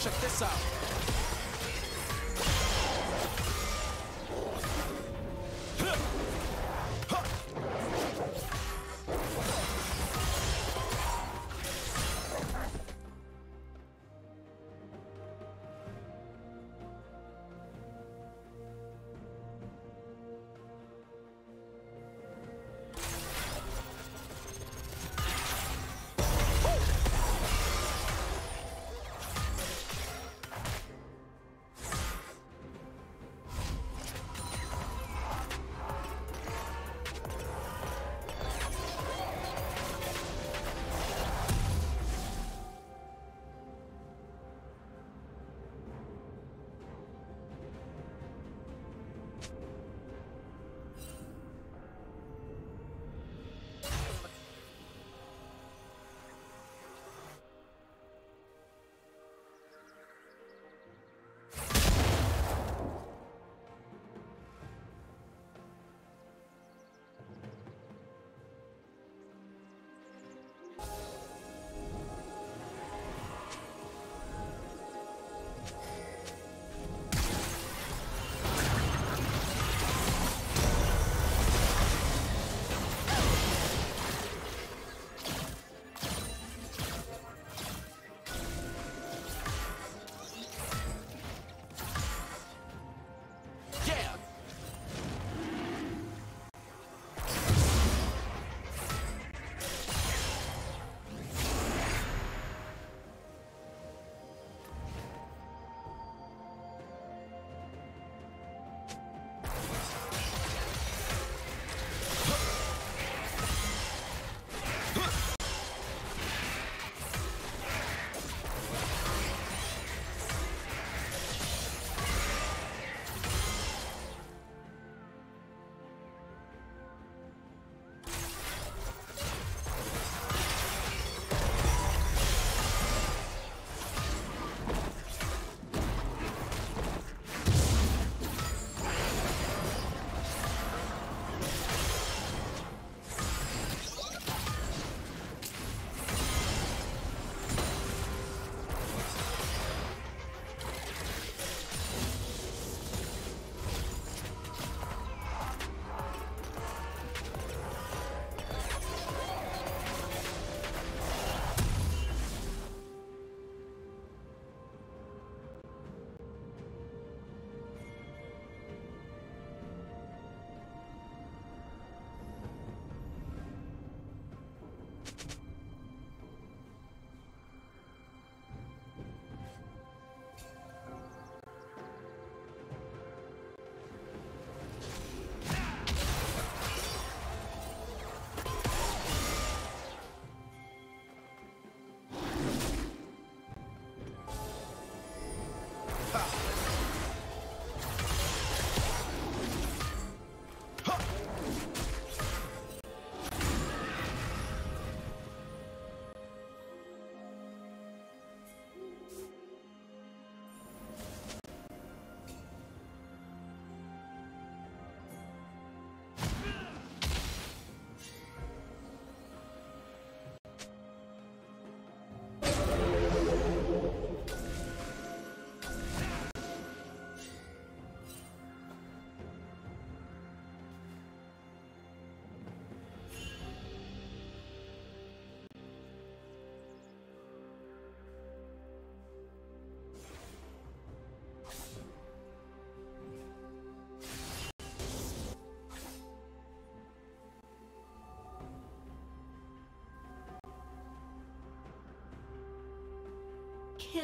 Check this out.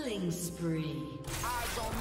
Killing spree. Eyes on me.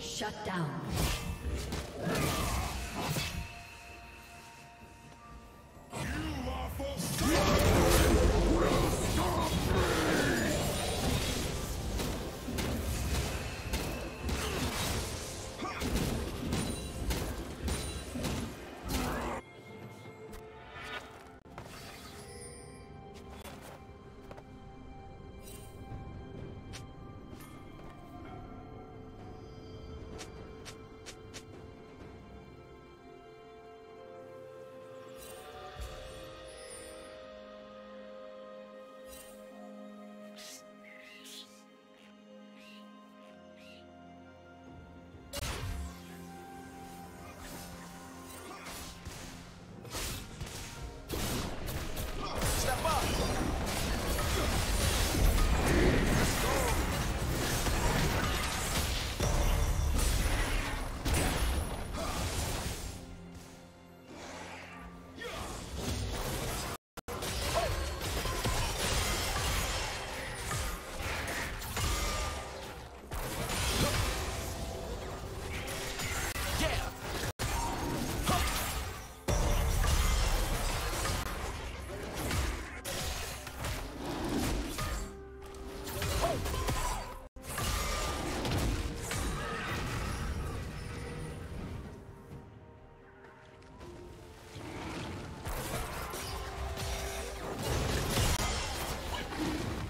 Shut down.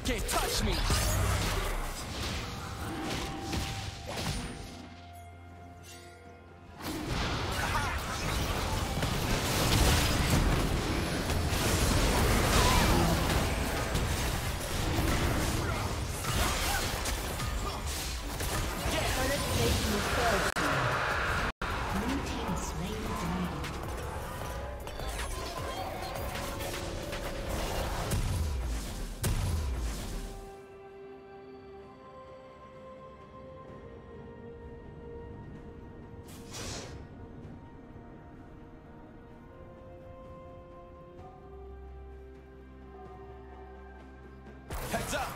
Can't touch me! Heads up!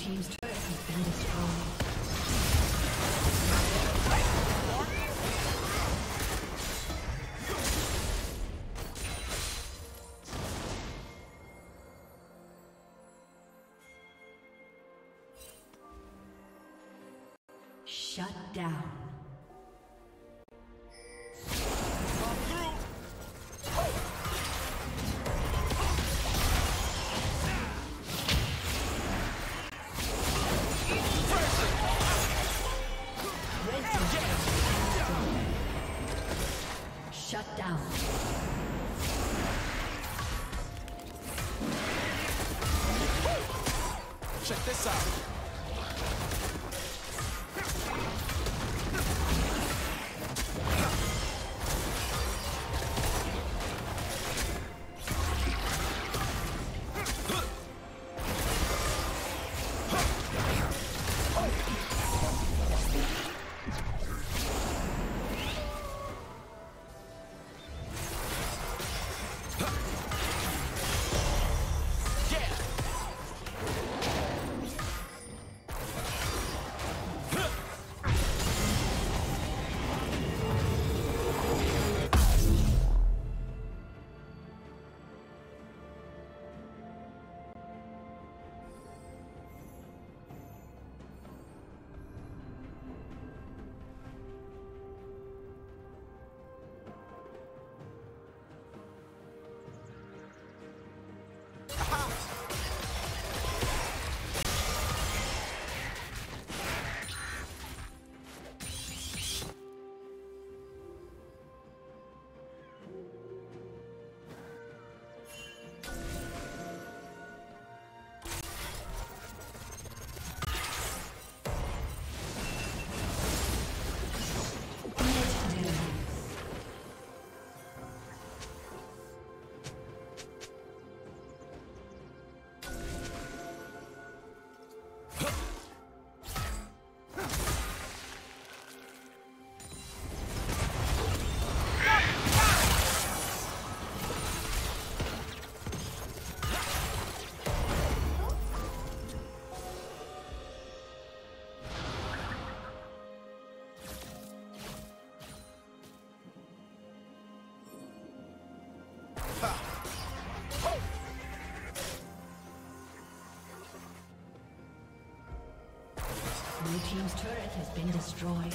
team's turret has been destroyed. Shut down. Shut down. Check this out. Blue team's turret has been destroyed.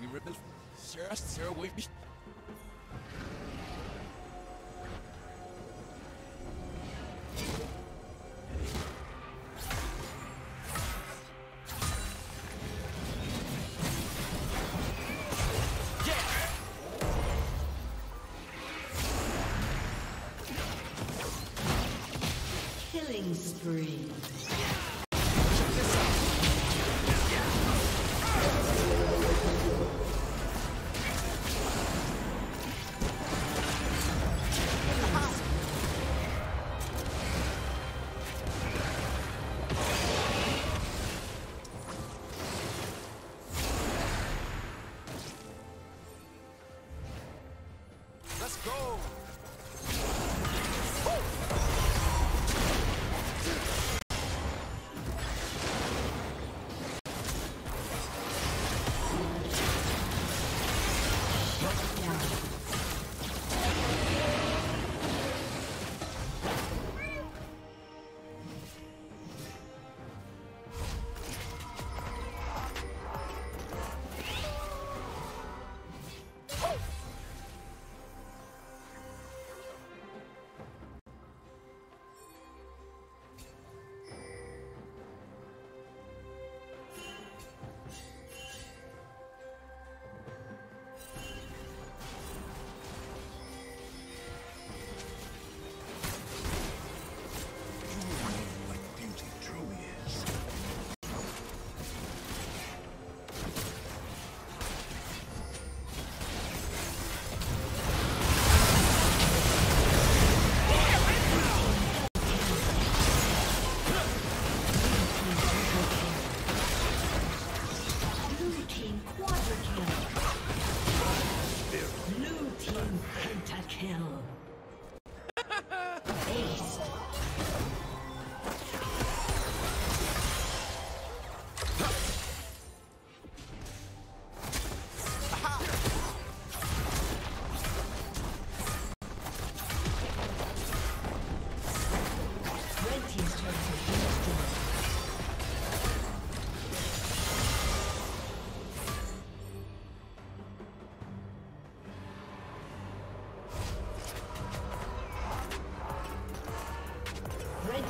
you remember, Sarah with me. Spree. Let's go.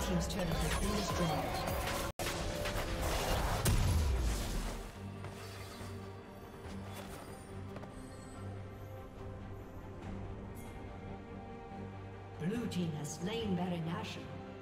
Team's turn to be destroyed. Blue team has slain Baron Nashor.